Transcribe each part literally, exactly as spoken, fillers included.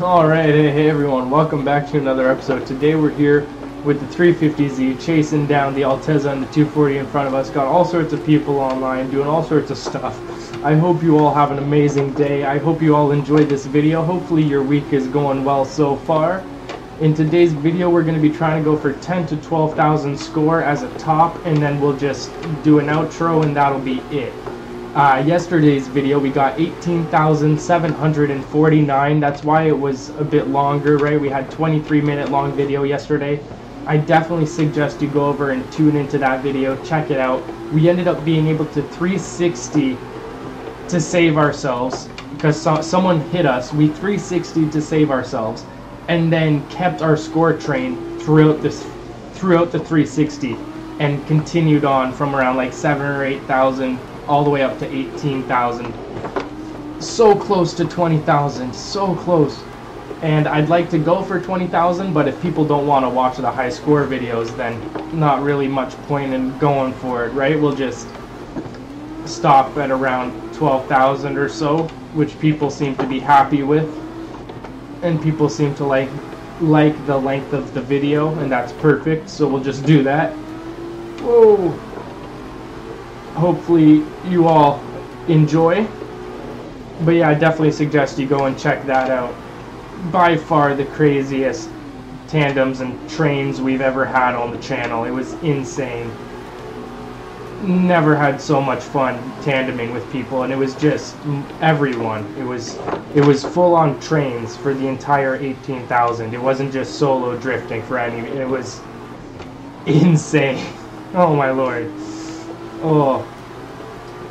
Alright, hey, hey everyone, welcome back to another episode. Today we're here with the three fifty Z chasing down the Altezza and the two forty in front of us. Got all sorts of people online doing all sorts of stuff. I hope you all have an amazing day. I hope you all enjoyed this video. Hopefully your week is going well so far. In today's video we're going to be trying to go for ten to twelve thousand score as a top, and then we'll just do an outro and that'll be it. Uh, yesterday's video we got eighteen thousand seven hundred forty-nine. That's why it was a bit longer, right? We had twenty-three minute long video yesterday. I definitely suggest you go over and tune into that video, check it out. We ended up being able to three sixty to save ourselves because so someone hit us. We three sixty to save ourselves and then kept our score train throughout this throughout the three sixty and continued on from around like seven or eight thousand all the way up to eighteen thousand. So close to twenty thousand, so close. And I'd like to go for twenty thousand, but if people don't want to watch the high score videos, then not really much point in going for it, right? We'll just stop at around twelve thousand or so, which people seem to be happy with. And people seem to like, like the length of the video, and that's perfect, so we'll just do that. Whoa! Hopefully you all enjoy, but yeah, I definitely suggest you go and check that out. By far the craziest tandems and trains we've ever had on the channel. It was insane. Never had so much fun tandeming with people, and it was just everyone. It was it was full on trains for the entire eighteen thousand. It wasn't just solo drifting for any. It was insane. Oh my lord. Oh,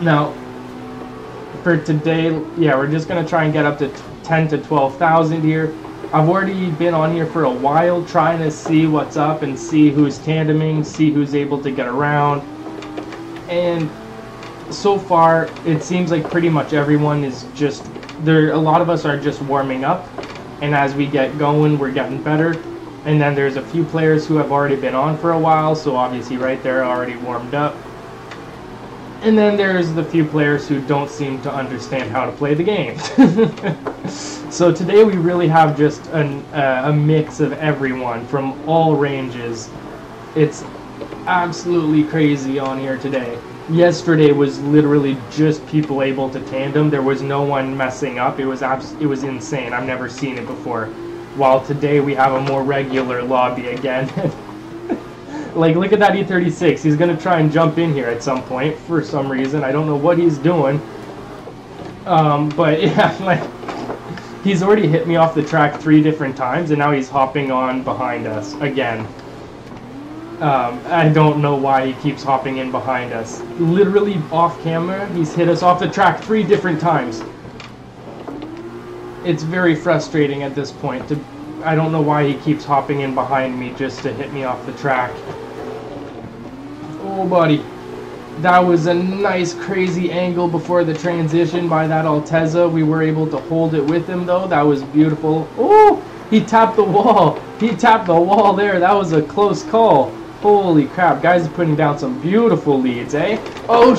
now for today, yeah, we're just gonna try and get up to ten to twelve thousand here. I've already been on here for a while, trying to see what's up and see who's tandeming, see who's able to get around, and so far it seems like pretty much everyone is just there. A lot of us are just warming up, and as we get going, we're getting better. And then there's a few players who have already been on for a while, so obviously, right, they're already warmed up. And then there's the few players who don't seem to understand how to play the game. So today we really have just an, uh, a mix of everyone from all ranges. It's absolutely crazy on here today. Yesterday was literally just people able to tandem. There was no one messing up. It was abs it was insane. I've never seen it before. While today we have a more regular lobby again. Like, look at that E thirty-six. He's going to try and jump in here at some point for some reason. I don't know what he's doing. Um, but, yeah, like, he's already hit me off the track three different times, and now he's hopping on behind us again. Um, I don't know why he keeps hopping in behind us. Literally off camera, he's hit us off the track three different times. It's very frustrating at this point. To, I don't know why he keeps hopping in behind me just to hit me off the track. Oh, buddy. That was a nice, crazy angle before the transition by that Altezza. We were able to hold it with him, though. That was beautiful. Oh, he tapped the wall. He tapped the wall there. That was a close call. Holy crap. Guys are putting down some beautiful leads, eh? Oh,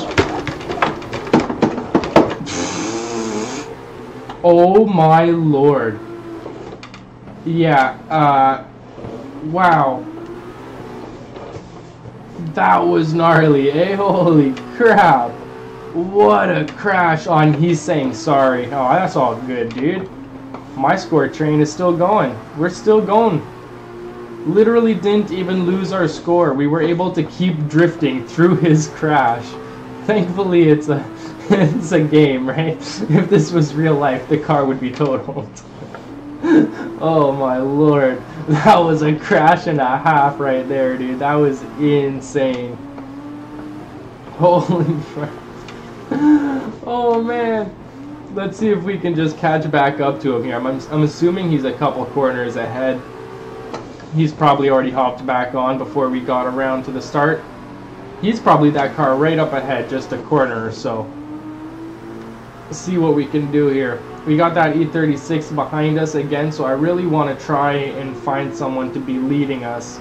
oh my lord. Yeah, uh, wow. That was gnarly, eh? Holy crap. What a crash on he's saying sorry. Oh, that's all good, dude. My score train is still going. We're still going. Literally didn't even lose our score. We were able to keep drifting through his crash. Thankfully, it's a, it's a game, right? If this was real life, the car would be totaled. Oh my lord, that was a crash and a half right there, dude. That was insane. Holy crap. Oh man. Let's see if we can just catch back up to him here. I'm, I'm assuming he's a couple corners ahead. He's probably already hopped back on before we got around to the start. He's probably that car right up ahead, just a corner or so. Let's see what we can do here. We got that E thirty-six behind us again, so I really want to try and find someone to be leading us.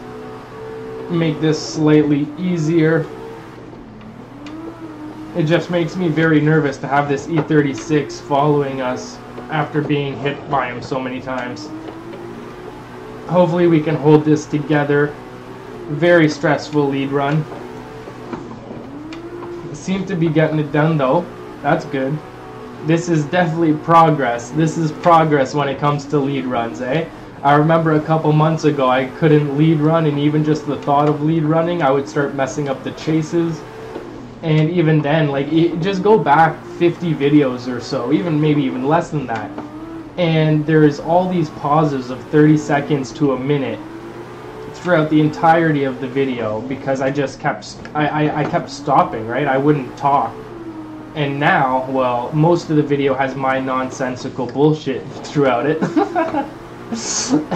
Make this slightly easier. It just makes me very nervous to have this E thirty-six following us after being hit by him so many times. Hopefully we can hold this together. Very stressful lead run. Seem to be getting it done though. That's good. This is definitely progress. This is progress when it comes to lead runs, eh? I remember a couple months ago I couldn't lead run, and even just the thought of lead running, I would start messing up the chases. And even then, like, it, just go back fifty videos or so, even maybe even less than that. And there's all these pauses of thirty seconds to a minute throughout the entirety of the video because I just kept I, I, I kept stopping, right? I wouldn't talk. And now, well, most of the video has my nonsensical bullshit throughout it.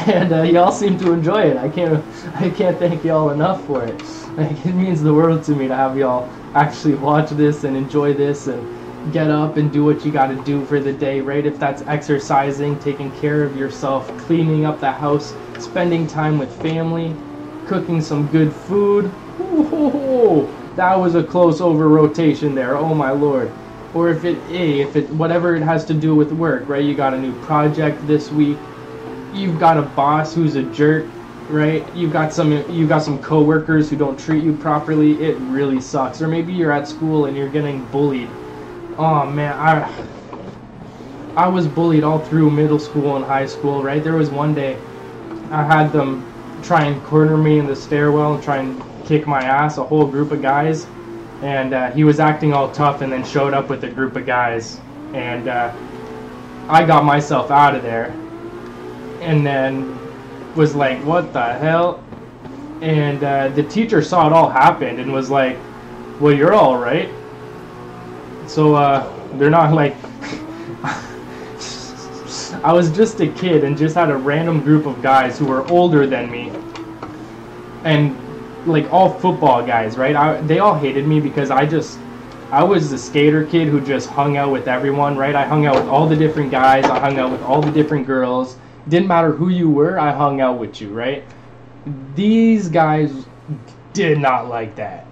And uh, y'all seem to enjoy it. I can't I can't thank y'all enough for it. Like, it means the world to me to have y'all actually watch this and enjoy this and get up and do what you gotta do for the day, right? If that's exercising, taking care of yourself, cleaning up the house, spending time with family, cooking some good food. Whoa, that was a close over rotation there, oh my lord. Or if it, if it, whatever it has to do with work, right? You got a new project this week, you've got a boss who's a jerk, right? You've got some, you've got some coworkers who don't treat you properly. It really sucks. Or maybe you're at school and you're getting bullied. Oh man, I, I was bullied all through middle school and high school, right? There was one day I had them try and corner me in the stairwell and try and kick my ass, a whole group of guys, and uh, he was acting all tough and then showed up with a group of guys, and uh, I got myself out of there and then was like, what the hell? And uh, the teacher saw it all happen and was like, well, you're all right. So uh, they're not like... I was just a kid and just had a random group of guys who were older than me, and like all football guys, right? I, they all hated me because I just, I was the skater kid who just hung out with everyone, right? I hung out with all the different guys, I hung out with all the different girls. Didn't matter who you were, I hung out with you, right? These guys did not like that.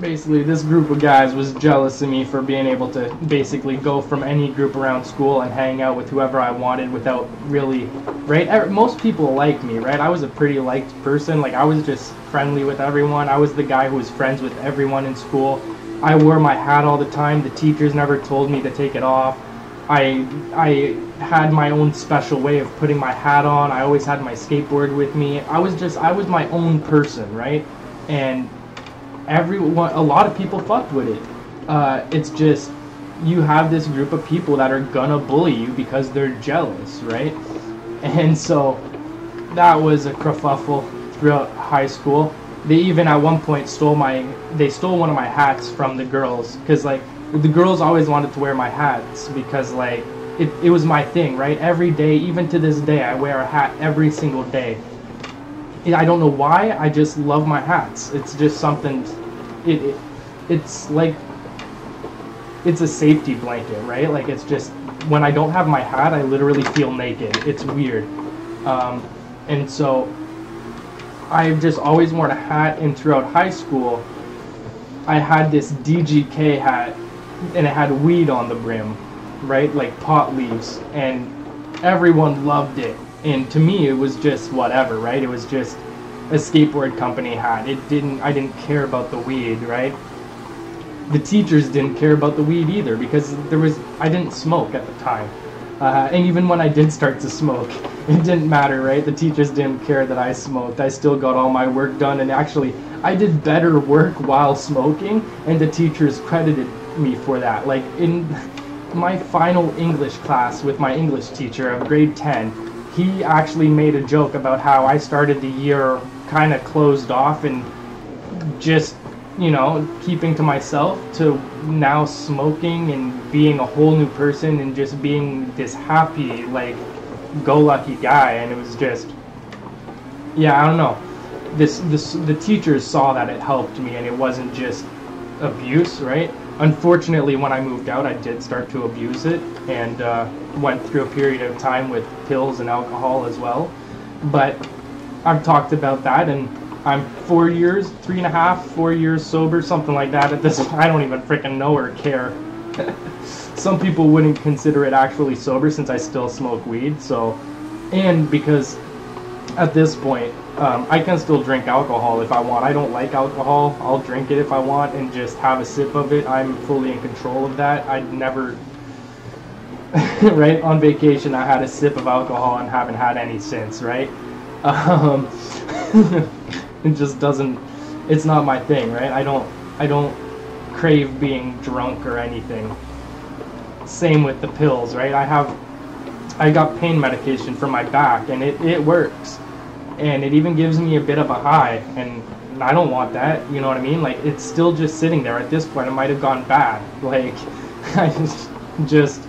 Basically, this group of guys was jealous of me for being able to basically go from any group around school and hang out with whoever I wanted without really, right? Most people liked me, right? I was a pretty liked person. Like, I was just friendly with everyone. I was the guy who was friends with everyone in school. I wore my hat all the time. The teachers never told me to take it off. I, I had my own special way of putting my hat on. I always had my skateboard with me. I was just, I was my own person, right? And everyone, a lot of people fucked with it. Uh, it's just, you have this group of people that are gonna bully you because they're jealous, right? And so that was a kerfuffle throughout high school. They even at one point stole my, they stole one of my hats from the girls, because like the girls always wanted to wear my hats because like it, it was my thing, right? Every day, even to this day, I wear a hat every single day. I don't know why, I just love my hats. It's just something, it, it, it's like, it's a safety blanket, right? Like, it's just, when I don't have my hat, I literally feel naked. It's weird. Um, and so, I've just always worn a hat, and throughout high school, I had this D G K hat, and it had weed on the brim, right? Like pot leaves, and everyone loved it. And to me, it was just whatever, right? It was just a skateboard company hat. It didn't, I didn't care about the weed, right? The teachers didn't care about the weed either because there was, I didn't smoke at the time. Uh, and even when I did start to smoke, it didn't matter, right? The teachers didn't care that I smoked. I still got all my work done, and actually, I did better work while smoking, and the teachers credited me for that. Like, in my final English class with my English teacher of grade ten, he actually made a joke about how I started the year kind of closed off and just, you know, keeping to myself, to now smoking and being a whole new person and just being this happy, like, go-lucky guy. And it was just, yeah, I don't know. This, this, the teachers saw that it helped me and it wasn't just abuse, right? Unfortunately, when I moved out, I did start to abuse it, and uh, went through a period of time with pills and alcohol as well. But I've talked about that, and I'm four years, three and a half, four years sober, something like that. At this, I don't even freaking know or care. Some people wouldn't consider it actually sober since I still smoke weed. So, and because at this point, um, I can still drink alcohol if I want. I don't like alcohol. I'll drink it if I want and just have a sip of it. I'm fully in control of that. I'd never, right? On vacation, I had a sip of alcohol and haven't had any since, right? Um, it just doesn't, it's not my thing, right? I don't, I don't crave being drunk or anything. Same with the pills, right? I have, I got pain medication for my back, and it, it works. And it even gives me a bit of a high, and I don't want that, you know what I mean? Like, it's still just sitting there. At this point, it might have gone bad. Like, I just, just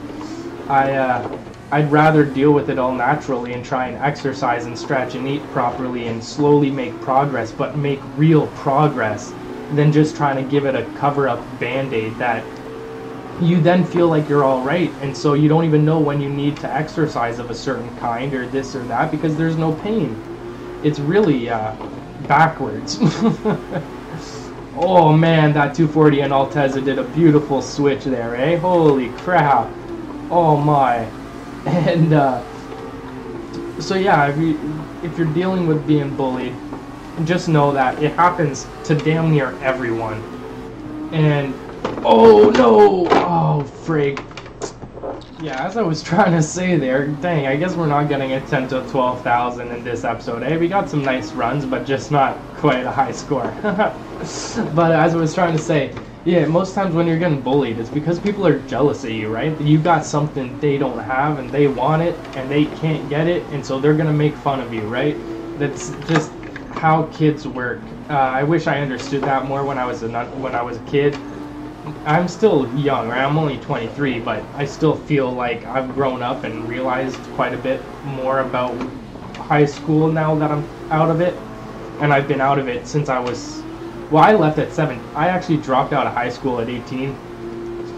I, uh, I'd rather deal with it all naturally and try and exercise and stretch and eat properly and slowly make progress, but make real progress, than just trying to give it a cover-up band-aid that you then feel like you're all right, and so you don't even know when you need to exercise of a certain kind or this or that because there's no pain. It's really uh, backwards. Oh man, that two forty and Altezza did a beautiful switch there, eh? Holy crap. Oh my. And uh, so yeah, if, you, if you're dealing with being bullied, just know that it happens to damn near everyone. And oh no! Oh frig. Yeah, as I was trying to say there, dang, I guess we're not getting a ten to twelve thousand in this episode, eh? We got some nice runs, but just not quite a high score. But as I was trying to say, yeah, most times when you're getting bullied, it's because people are jealous of you, right? You got something they don't have, and they want it, and they can't get it, and so they're gonna make fun of you, right? That's just how kids work. Uh, I wish I understood that more when I was a when I was a kid. I'm still young, right? I'm only twenty-three, but I still feel like I've grown up and realized quite a bit more about high school now that I'm out of it. And I've been out of it since I was, well, I left at seven. I actually dropped out of high school at eighteen.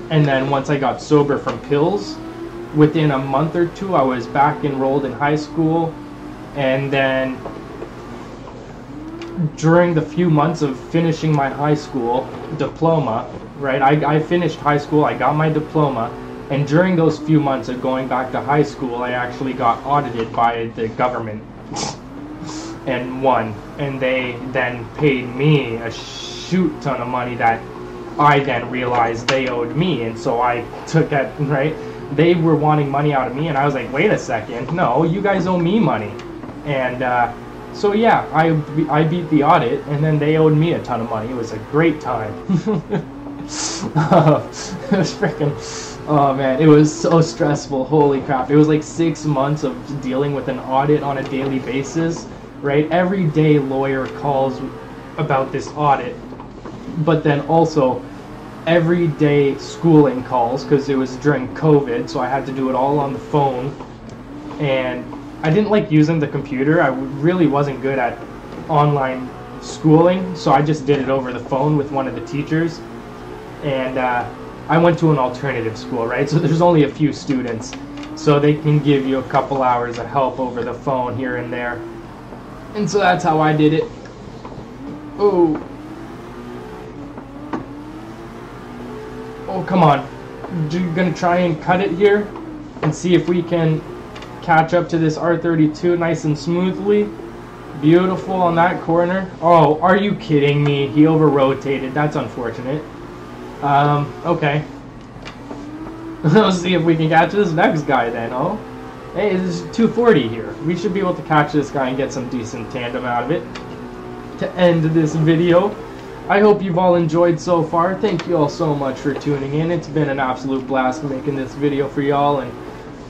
And then once I got sober from pills, within a month or two, I was back enrolled in high school. And then during the few months of finishing my high school diploma, right, I, I finished high school, I got my diploma, and during those few months of going back to high school, I actually got audited by the government and won, and they then paid me a shoot ton of money that I then realized they owed me, and so I took that, right, they were wanting money out of me, and I was like, wait a second, no, you guys owe me money, and uh, so yeah, I, I beat the audit, and then they owed me a ton of money. It was a great time. uh, it was freaking, oh man, it was so stressful, holy crap. It was like six months of dealing with an audit on a daily basis, right? Every day lawyer calls about this audit, but then also every day schooling calls, because it was during COVID, so I had to do it all on the phone, and I didn't like using the computer. I really wasn't good at online schooling, so I just did it over the phone with one of the teachers. And uh, I went to an alternative school, right? So there's only a few students, so they can give you a couple hours of help over the phone here and there. And so that's how I did it. Oh. Oh, come on. You're gonna try and cut it here and see if we can catch up to this R thirty-two nice and smoothly. Beautiful on that corner. Oh, are you kidding me? He over rotated. That's unfortunate. Um, okay. Let's see if we can catch this next guy then. Oh, hey, this is two forty here. We should be able to catch this guy and get some decent tandem out of it to end this video. I hope you've all enjoyed so far. Thank you all so much for tuning in. It's been an absolute blast making this video for y'all, and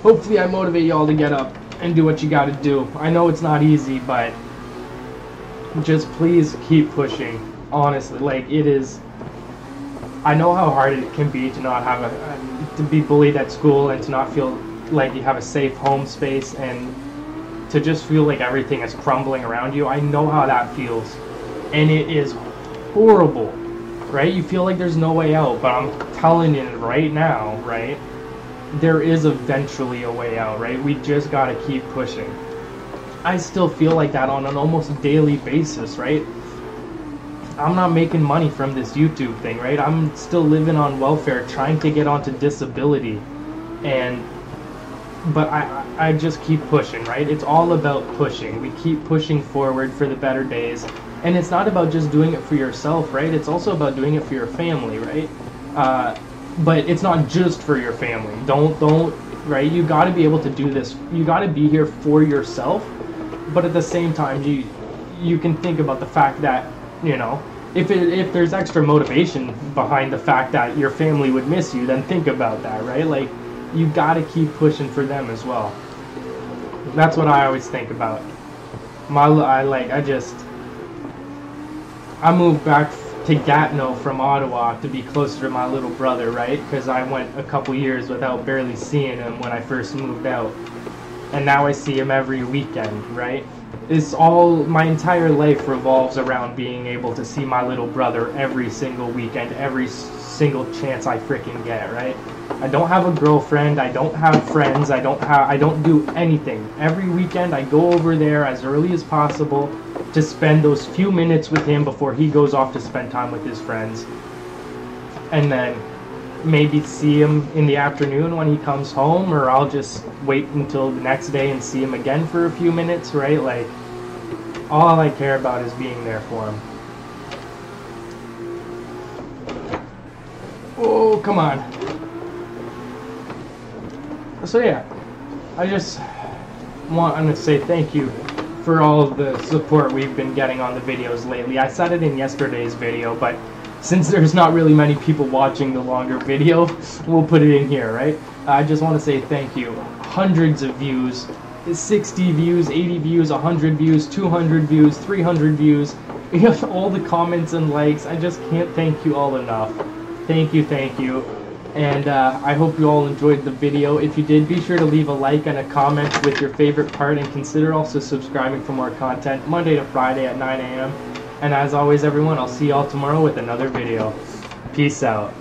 hopefully I motivate y'all to get up and do what you gotta do. I know it's not easy, but just please keep pushing. Honestly, like it is, I know how hard it can be to not have a, to be bullied at school and to not feel like you have a safe home space and to just feel like everything is crumbling around you. I know how that feels, and it is horrible, right? You feel like there's no way out, but I'm telling you right now, right? There is eventually a way out, right? We just gotta keep pushing. I still feel like that on an almost daily basis, right? I'm not making money from this YouTube thing, right? I'm still living on welfare, trying to get onto disability, and but I, I just keep pushing, right? It's all about pushing. We keep pushing forward for the better days, and it's not about just doing it for yourself, right? It's also about doing it for your family, right? Uh, but it's not just for your family. Don't, don't, right? You got to be able to do this. You got to be here for yourself, but at the same time, you, you can think about the fact that, you know, if it, if there's extra motivation behind the fact that your family would miss you, then think about that, right? Like, you gotta keep pushing for them as well. That's what I always think about. My, I like, I just, I moved back to Gatineau from Ottawa to be closer to my little brother, right? Because I went a couple years without barely seeing him when I first moved out, and now I see him every weekend, right? It's all, my entire life revolves around being able to see my little brother every single weekend, every single chance I freaking get, right? I don't have a girlfriend, I don't have friends, I don't have, I don't do anything. Every weekend I go over there as early as possible to spend those few minutes with him before he goes off to spend time with his friends. And then maybe see him in the afternoon when he comes home, or I'll just wait until the next day and see him again for a few minutes, right? Like, all I care about is being there for him. Oh, come on. So yeah, I just want to say thank you for all of the support we've been getting on the videos lately. I said it in yesterday's video, but since there's not really many people watching the longer video, we'll put it in here, right? I just want to say thank you. Hundreds of views, sixty views, eighty views, one hundred views, two hundred views, three hundred views, all the comments and likes. I just can't thank you all enough. Thank you, thank you. And uh, I hope you all enjoyed the video. If you did, be sure to leave a like and a comment with your favorite part, and consider also subscribing for more content Monday to Friday at nine A M And as always, everyone, I'll see y'all tomorrow with another video. Peace out.